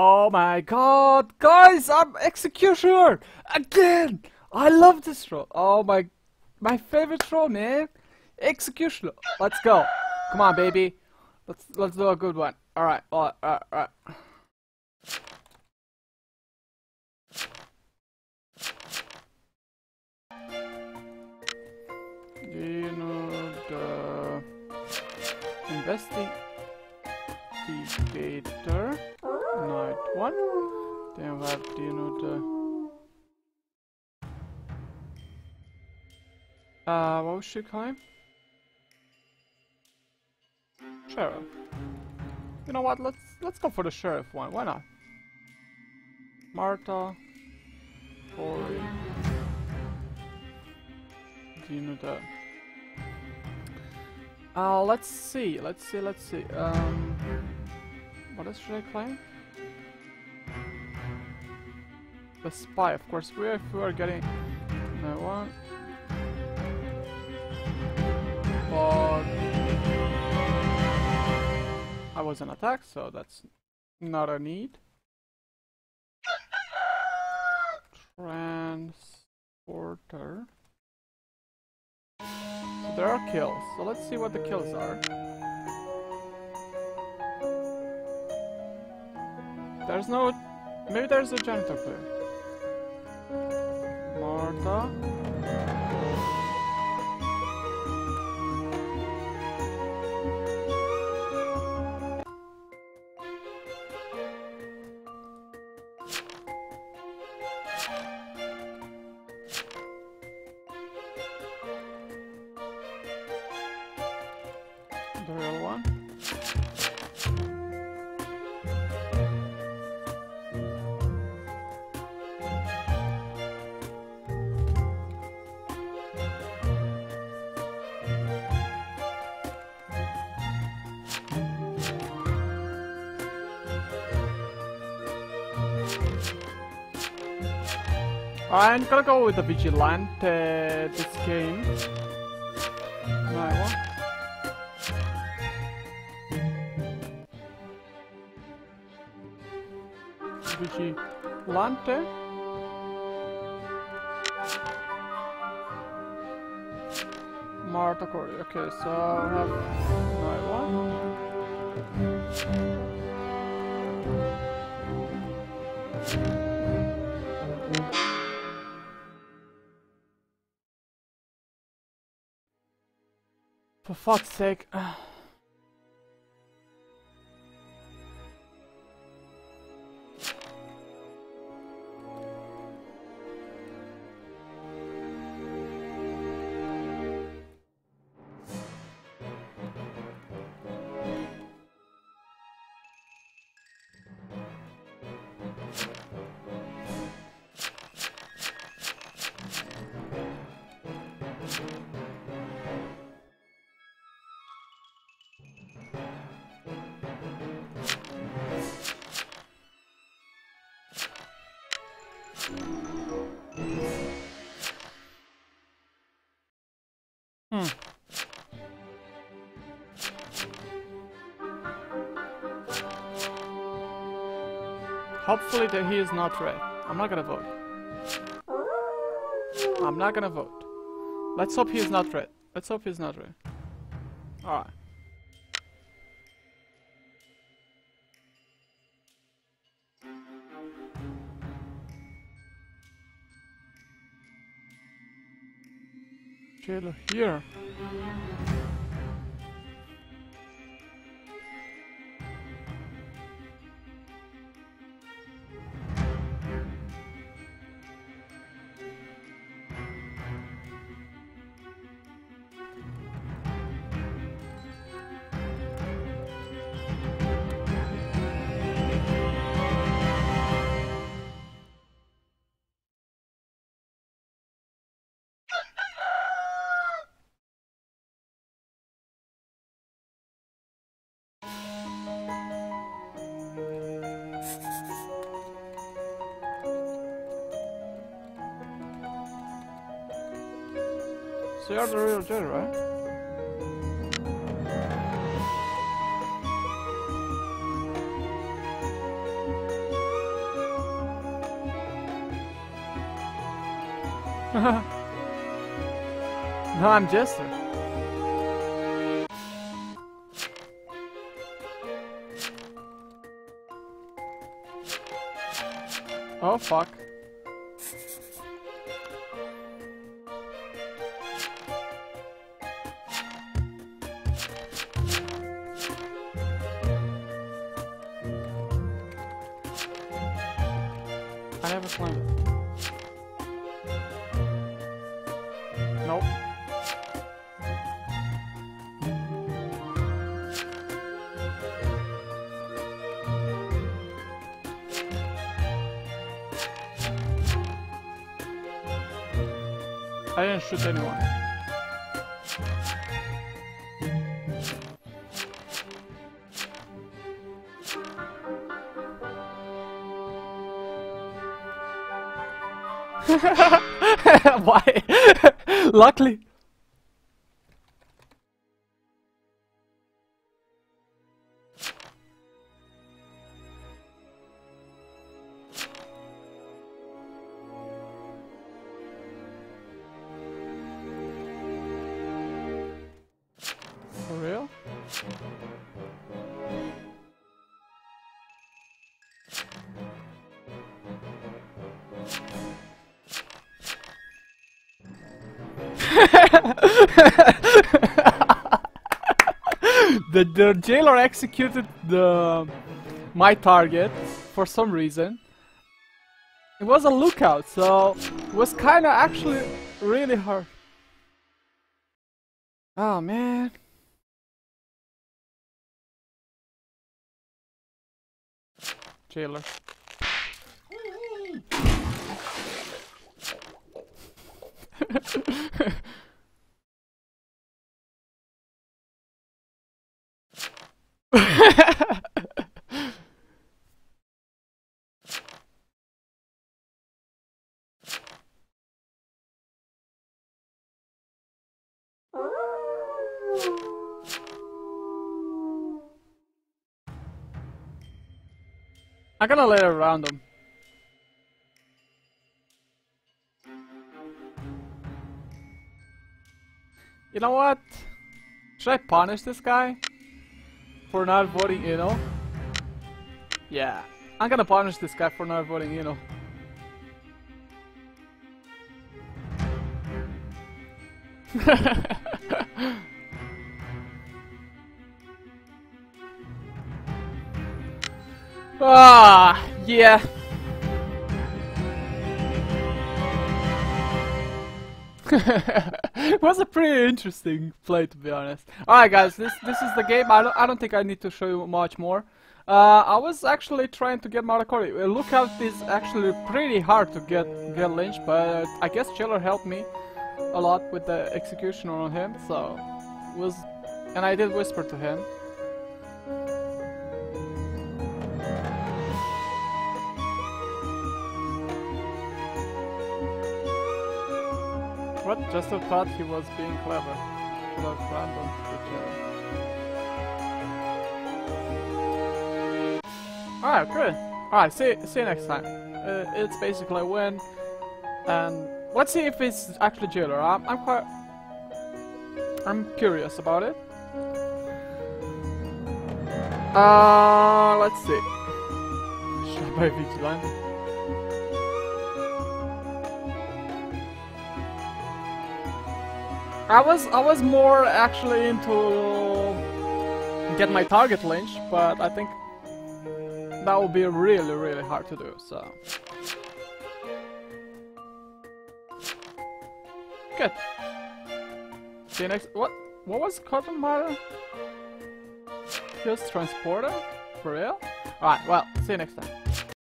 Oh my god, guys, I'm Executioner again. I love this role. Oh my favorite role, man. Executioner. Let's go. Come on, baby. Let's do a good one. All right. All right. Do you know the investigator? Night one. Then we have what was she calling? Sheriff. You know what? Let's go for the sheriff one. Why not? Martha. Corey. Do you know that? Let's see. What else should I claim? The spy, of course. If we are getting no one. But I was an attack, so that's not a need. Transporter. So there are kills. So let's see what the kills are. There's no... Maybe there's a janitor player. Martha. The real one. I'm gonna go with the vigilante this game. Right, vigilante. Martha Corey. Okay, so I have night one. For fuck's sake. Hopefully that he is not red. I'm not gonna vote. I'm not gonna vote. Let's hope he is not red. Let's hope he's not red. Alright. Jailer here. So you are the real jailer, right? No, I'm Jester. Oh, fuck. I have a plan. Nope. I didn't shoot anyone. Why? Luckily. For real? The jailer executed my target for some reason. It was a lookout, so it was kinda actually really hard. Oh man. Jailer. I'm gonna let it around them. You know what? Should I punish this guy for not voting Ino? Yeah, I'm gonna punish this guy for not voting Ino. Ah, yeah. It was a pretty interesting play, to be honest. Alright guys, this is the game. I don't think I need to show you much more. I was actually trying to get Maracori. Lookout is actually pretty hard to get lynched, but I guess Jailer helped me a lot with the executioner on him, so it was, and I did whisper to him. What? Just thought he was being clever. Love random picture. Alright, good. Alright, see you next time. It's basically a win. And let's see if it's actually Jailer. I'm curious about it. Let's see. Should I buy Vigilante? I was more actually into get my target lynched, but I think that would be really hard to do, so good. See you next. What was Carbon Miner? Just transporter? For real? Alright, well, see you next time.